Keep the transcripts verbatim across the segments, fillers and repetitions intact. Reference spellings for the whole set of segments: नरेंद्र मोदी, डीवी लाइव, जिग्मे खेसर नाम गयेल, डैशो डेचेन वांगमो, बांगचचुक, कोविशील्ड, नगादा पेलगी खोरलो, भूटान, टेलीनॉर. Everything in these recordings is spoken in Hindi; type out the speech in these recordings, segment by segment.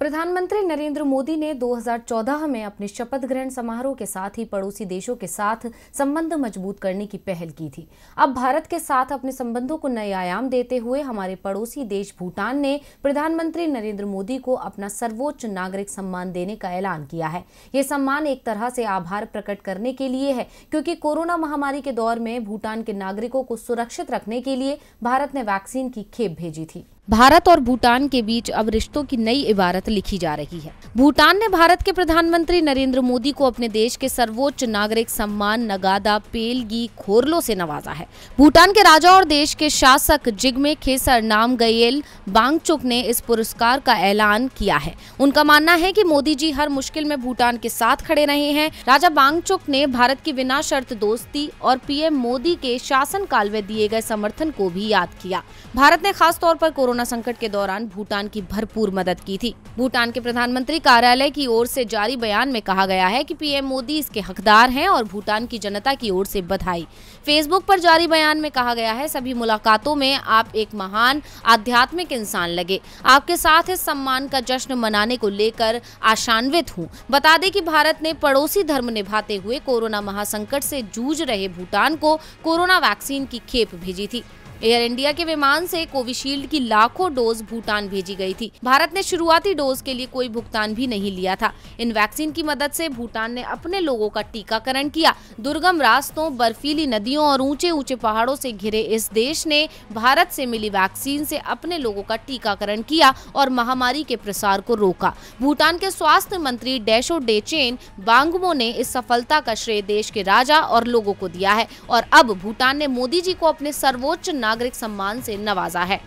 प्रधानमंत्री नरेंद्र मोदी ने दो हज़ार चौदह में अपने शपथ ग्रहण समारोह के साथ ही पड़ोसी देशों के साथ संबंध मजबूत करने की पहल की थी। अब भारत के साथ अपने संबंधों को नए आयाम देते हुए हमारे पड़ोसी देश भूटान ने प्रधानमंत्री नरेंद्र मोदी को अपना सर्वोच्च नागरिक सम्मान देने का ऐलान किया है। ये सम्मान एक तरह से आभार प्रकट करने के लिए है, क्योंकि कोरोना महामारी के दौर में भूटान के नागरिकों को सुरक्षित रखने के लिए भारत ने वैक्सीन की खेप भेजी थी। भारत और भूटान के बीच अब रिश्तों की नई इबारत लिखी जा रही है। भूटान ने भारत के प्रधानमंत्री नरेंद्र मोदी को अपने देश के सर्वोच्च नागरिक सम्मान नगादा पेलगी खोरलो से नवाजा है। भूटान के राजा और देश के शासक जिग्मे खेसर नाम गयेल बांगचचुक ने इस पुरस्कार का ऐलान किया है। उनका मानना है कि मोदी जी हर मुश्किल में भूटान के साथ खड़े रहे हैं। राजा बांगचचुक ने भारत की बिना शर्त दोस्ती और पीएम मोदी के शासनकाल में दिए गए समर्थन को भी याद किया। भारत ने खासतौर पर कोरोना संकट के दौरान भूटान की भरपूर मदद की थी। भूटान के प्रधानमंत्री कार्यालय की ओर से जारी बयान में कहा गया है कि पीएम मोदी इसके हकदार हैं और भूटान की जनता की ओर से बधाई। फेसबुक पर जारी बयान में कहा गया है, सभी मुलाकातों में आप एक महान आध्यात्मिक इंसान लगे। आपके साथ इस सम्मान का जश्न मनाने को लेकर आशान्वित हूँ। बता दें कि भारत ने पड़ोसी धर्म निभाते हुए कोरोना महासंकट से जूझ रहे भूटान को कोरोना वैक्सीन की खेप भेजी थी। एयर इंडिया के विमान से कोविशील्ड की लाखों डोज भूटान भेजी गई थी। भारत ने शुरुआती डोज के लिए कोई भुगतान भी नहीं लिया था। इन वैक्सीन की मदद से भूटान ने अपने लोगों का टीकाकरण किया। दुर्गम रास्तों, बर्फीली नदियों और ऊंचे ऊंचे पहाड़ों से घिरे इस देश ने भारत से मिली वैक्सीन से अपने लोगों का टीकाकरण किया और महामारी के प्रसार को रोका। भूटान के स्वास्थ्य मंत्री डैशो डेचेन वांगमो ने इस सफलता का श्रेय देश के राजा और लोगों को दिया है और अब भूटान ने मोदी जी को अपने सर्वोच्च नागरिक सम्मान से नवाजा है।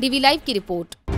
डीवी लाइव की रिपोर्ट।